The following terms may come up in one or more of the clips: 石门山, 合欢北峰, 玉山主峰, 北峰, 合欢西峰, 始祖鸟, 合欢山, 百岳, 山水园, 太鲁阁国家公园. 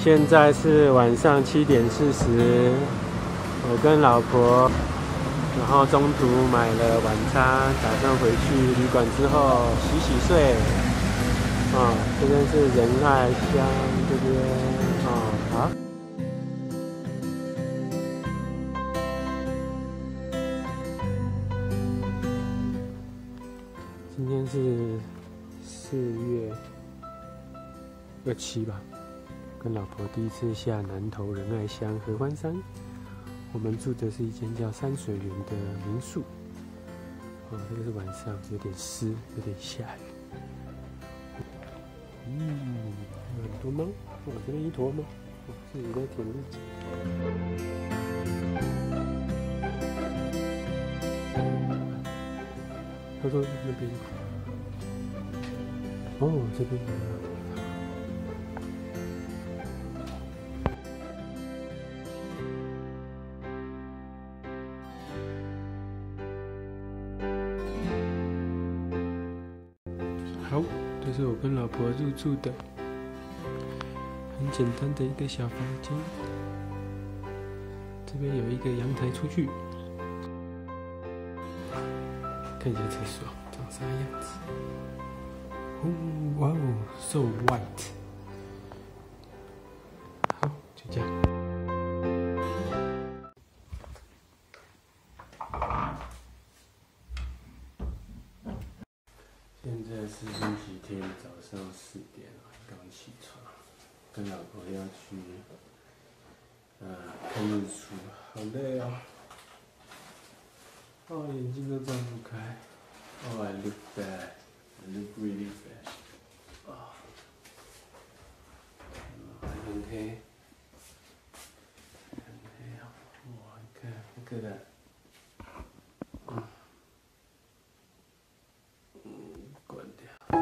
现在是晚上7点40，我跟老婆，然后中途买了晚餐，打算回去旅馆之后洗洗睡。啊，这边是仁爱乡这边啊，好。 今天是4月27吧，跟老婆第一次下南投仁爱乡合欢山。我们住的是一间叫山水园的民宿。哦，这个是晚上，有点湿，有点下雨。有很多猫，我这边一坨猫，我自己在舔自己。 他说那边，哦，这边好，这是我跟老婆入住的，很简单的一个小房间。这边有一个阳台出去。 看一下厕所长啥样子。哇哦 ，so white。好，就这样。现在是星期天早上4点了，刚起床，跟老婆要去看日出，好累哦。 哦，眼睛都张不开。Oh, I look bad. I look really bad. 啊，很黑，很黑啊！哇，你看那个的，关掉。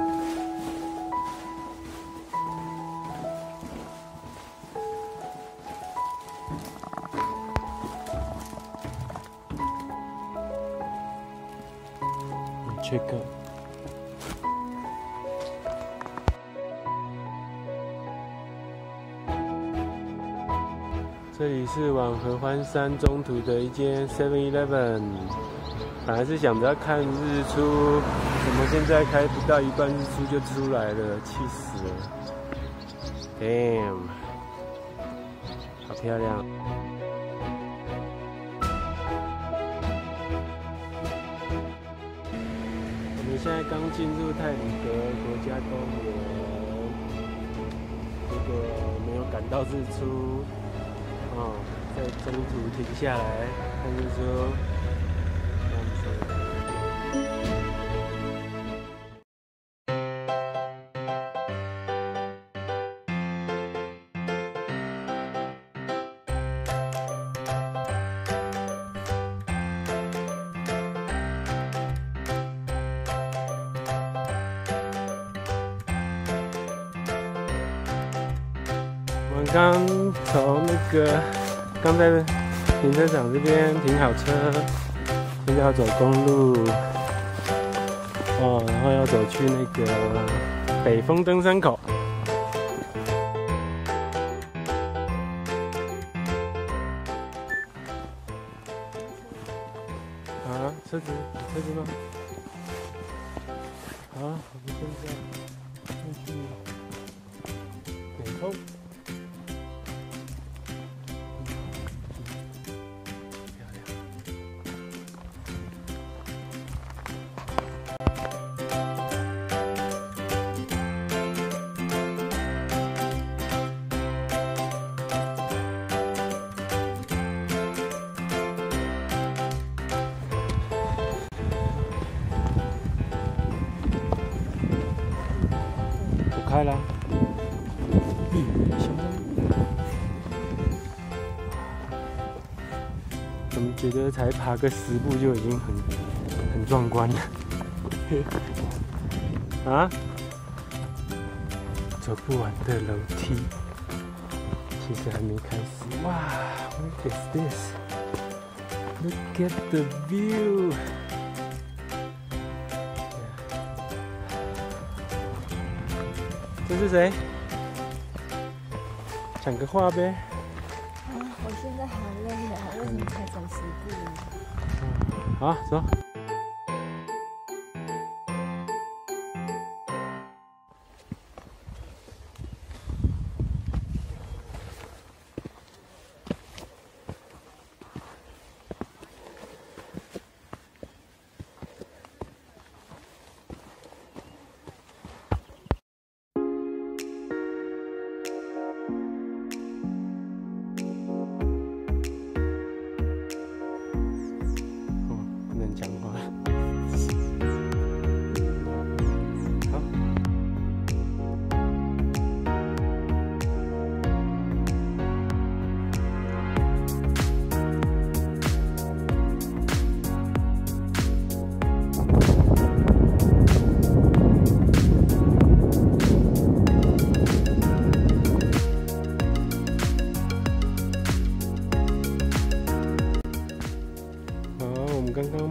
Check out.这里是往合欢山中途的一间 7-Eleven。本来是想着要看日出，怎么现在开不到一半，日出就出来了，气死了 ！Damn， 好漂亮。 现在刚进入太鲁阁国家公园，这个没有赶到日出，哦，在中途停下来看日出，这样子。 刚从那个刚在停车场这边停好车，现在要走公路，哦，然后要走去那个北峰登山口。啊，车子吗？啊，我们现在要去北峰。 开了，行怎么觉得才爬个10步就已经很壮观了？啊，走不完的楼梯，其实还没开始。哇 ，What is this? Look at the view. 这是谁？讲个话呗。啊，我现在好累啊，为什么才走10步？好，走。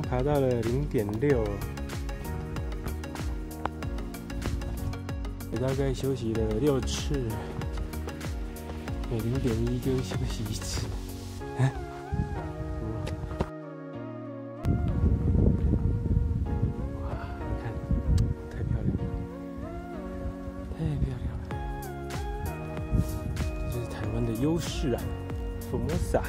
爬到了0.6，我大概休息了6次，每0.1就休息1次。哇，你看，太漂亮了，太漂亮了！这就是台湾的优势啊，福摩萨。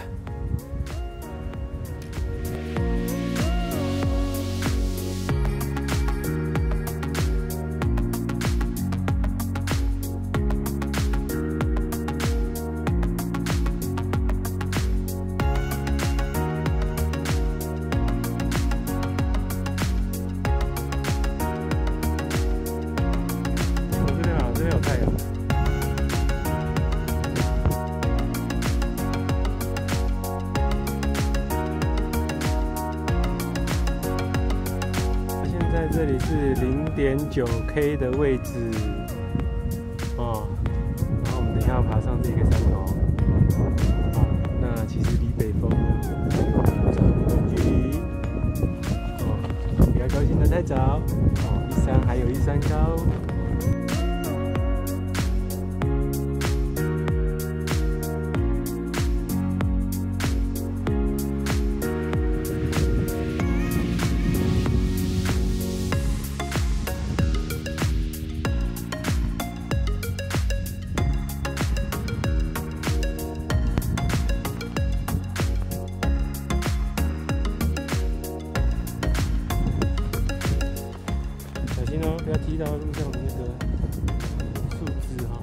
这里是0.9K 的位置哦，然后我们等一下要爬上这个山头。哦，那其实离北峰有差一段距离哦，不要高兴得太早哦，一山还有一山高。 不要踢到路上的那个树枝哈。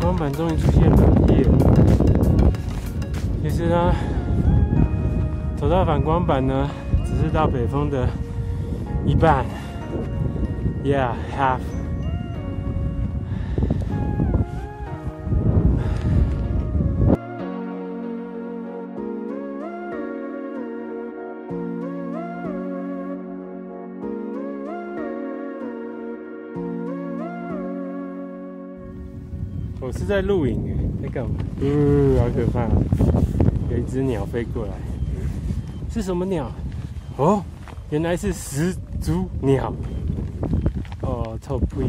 光板终于出现了耶！其实呢，走到反光板呢，只是到北峰的一半 ，half。我是在录影耶，在干嘛？好可怕！有一只鸟飞过来，是什么鸟？哦，原来是始祖鸟。哦，臭屁！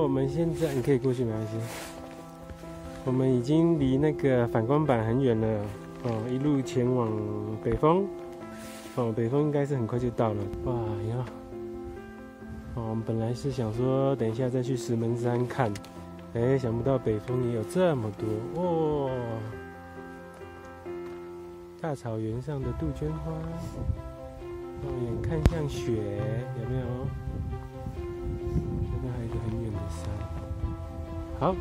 我们现在你可以过去没关系。我们已经离那个反光板很远了哦，一路前往北峰哦，北峰应该是很快就到了。哇呀！哦，我们本来是想说等一下再去石门山看，哎，想不到北峰也有这么多哦。大草原上的杜鹃花，哦，眼看向雪，有没有？ 山。Huh?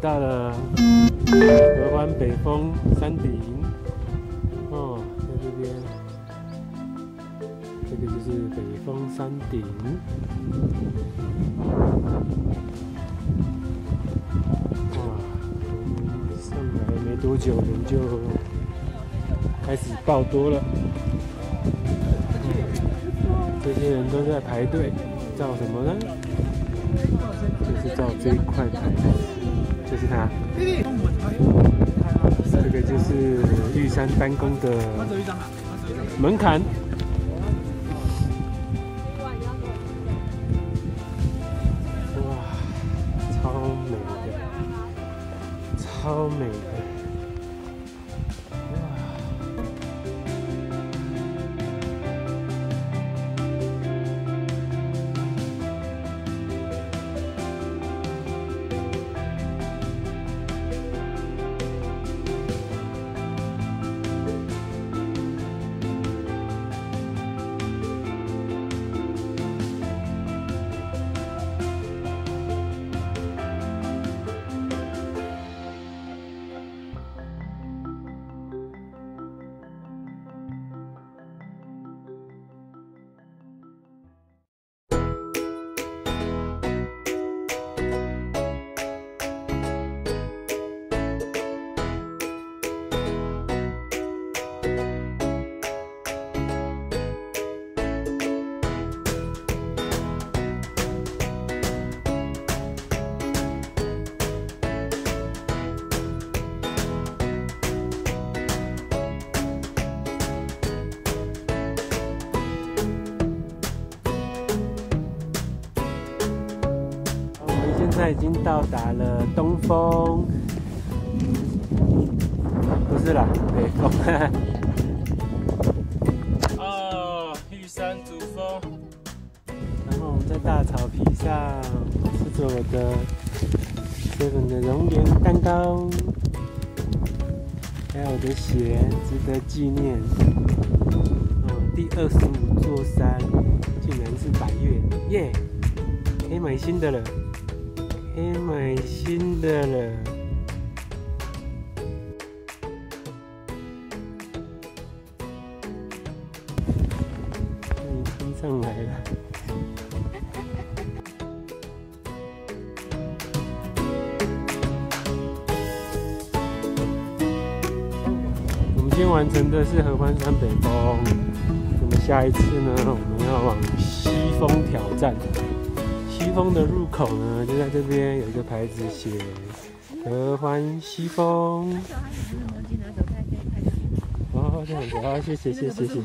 到了合欢北峰山顶，哦，在这边，这个就是北峰山顶。哇，上来没多久，人就开始爆多了。这些人都在排队，照什么呢？就是照这一块牌。 就是它，这个就是玉山单攻的门槛。哇，超美的，超美的。 现在已经到达了东峰，不是啦，北峰。哦，玉山主峰。然后我们在大草皮上吃着我的这份的熔岩蛋糕，还有我的鞋，值得纪念。第25座山竟然是百岳，耶！可以买新的了。 可以买新的了。你冲上来了。我们今天完成的是合欢山北峰，那么下一次呢，我们要往西峰挑战。 西峰的入口呢，就在这边有一个牌子写“合欢西峰”。哦，这样子啊，谢谢谢谢谢。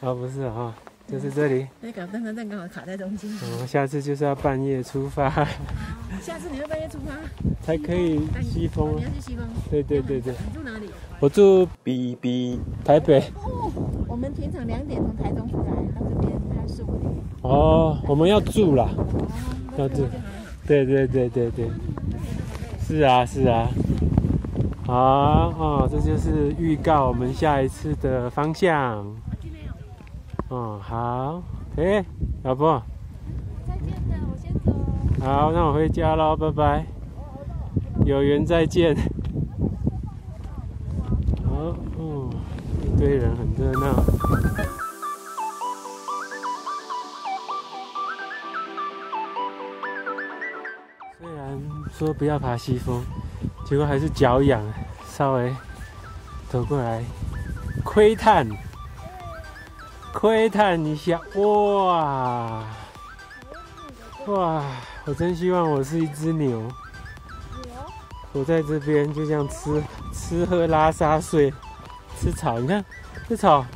啊，不是啊，就是这里。那个那个那个卡在中间。我下次就是要半夜出发。下次你要半夜出发？才可以西峰。你要去西峰？对对对对。你住哪里？我住台北。我们平常2点从台中出来，到这边大概15点。 哦，我们要住啦，要住，对对对对对，是啊是啊，好哦，这就是预告我们下一次的方向。哦，好，哎，老婆，再见了，我先走。好，那我回家喽，拜拜，有缘再见。哦哦，一堆人很热闹。 说不要爬西峰，结果还是脚痒，稍微走过来窥探一下，哇哇！我真希望我是一只牛，我在这边就这样吃喝拉撒睡，吃草，你看这草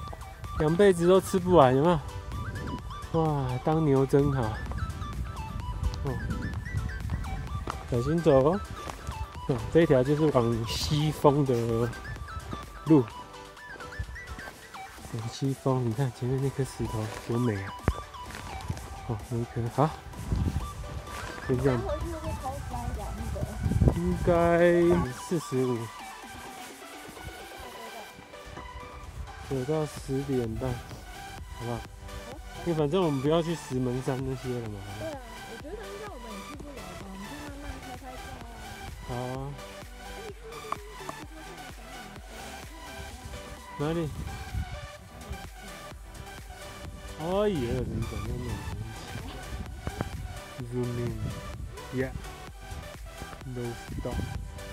2辈子都吃不完，有没有？哇，当牛真好。 小心走哦！这一条就是往西峰的路。往西峰，你看前面那颗石头多美啊！哦，那一颗好，就这样。应该45。走到10点半，好不好？因为反正我们不要去石门山那些了嘛。对啊，我觉得应该我们也去不了吧，我们就慢慢拍照啊。好啊。哪里？哎呀，怎么长那么神奇 ？Zoom in, yeah, no stop. Where is it? Where is it? Where is it? Here.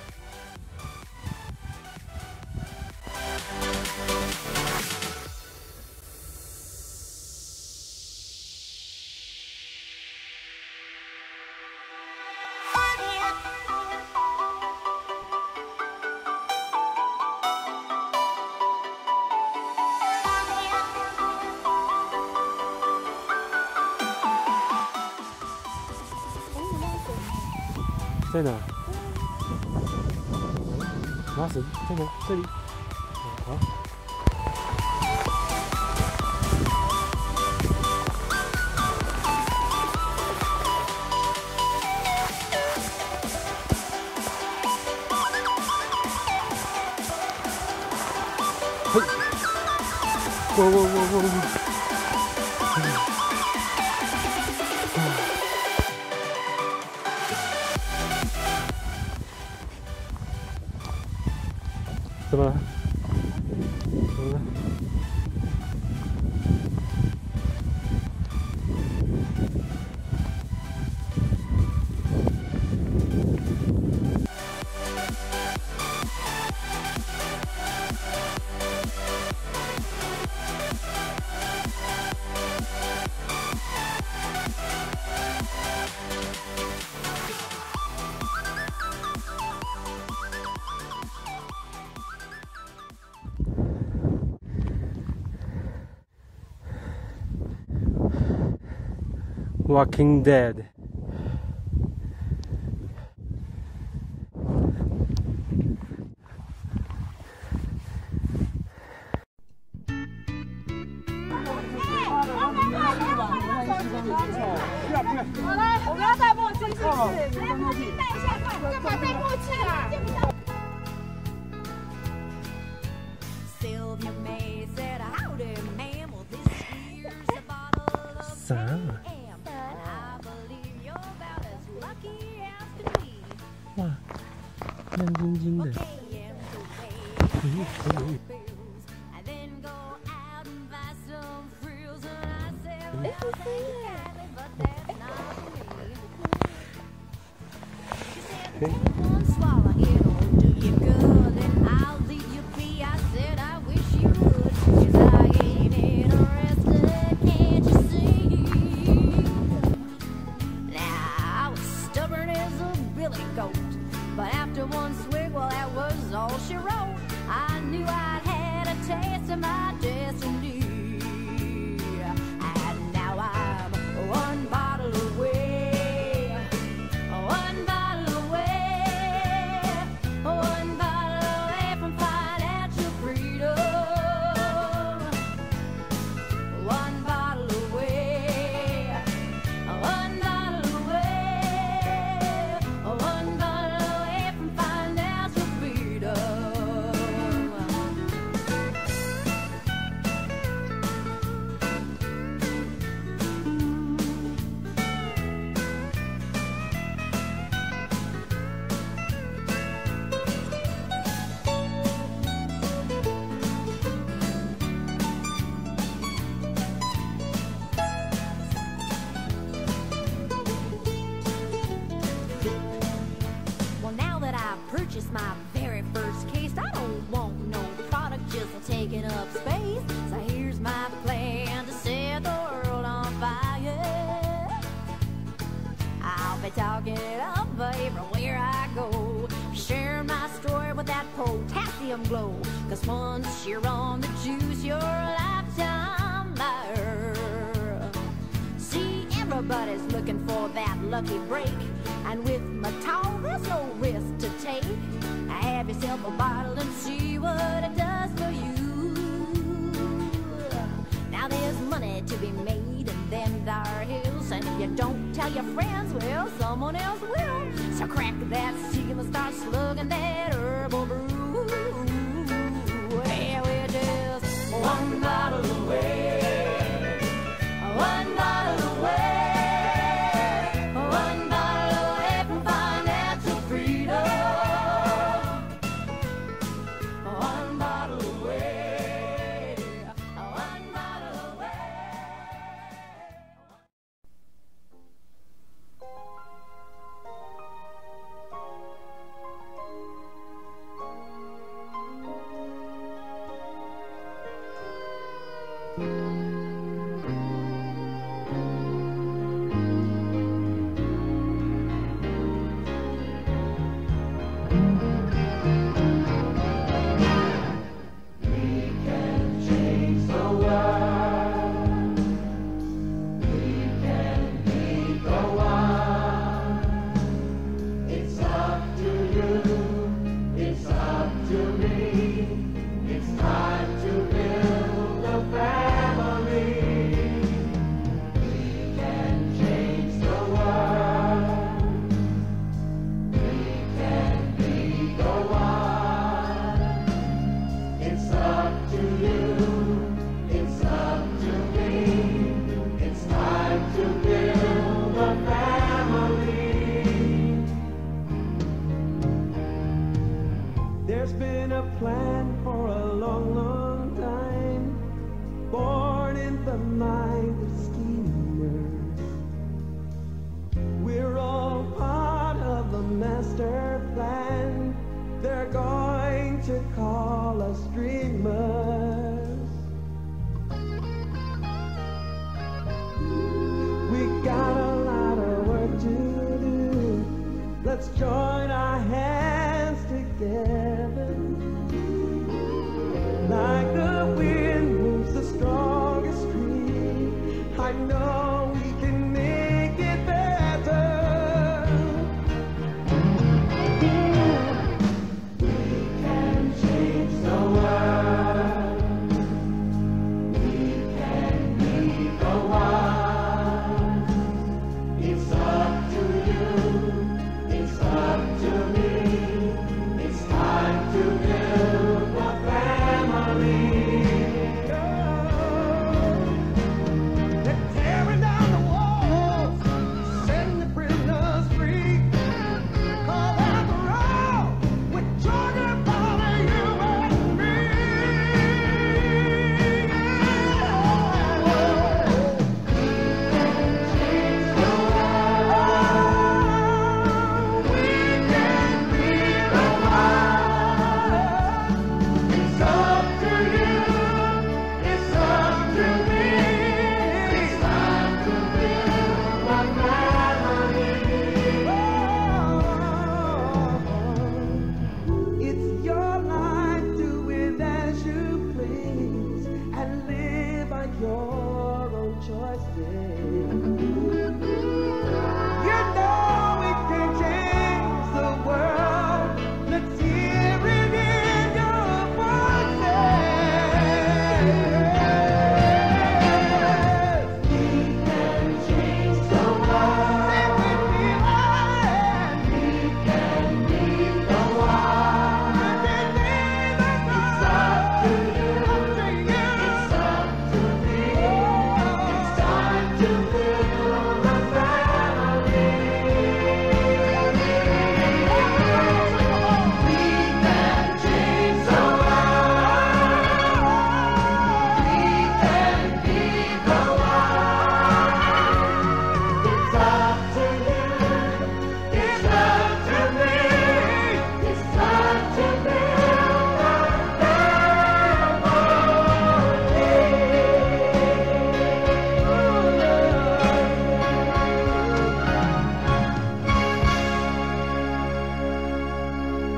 哇哇哇哇哇！ 怎么了？怎么了？Walking Dead. Sylvia May said, "Howdy, ma'am. Well, this here's a bottle of Sam." 哇，亮晶晶的。My very first case, I don't want no product just taking up space, so here's my plan to set the world on fire. I'll be talking it up everywhere I go, sharing my story with that potassium glow, cause once you're on the juice, your lifetime matter. See, everybody's looking for that lucky break, and with my tall, there's no risk to take. yourself a bottle and see what it does for you. Now there's money to be made and then there are hills, and if you don't tell your friends, well, someone else will. So crack that seal and start slugging that herbal brew. Well, we're just one bottle away. Let's go.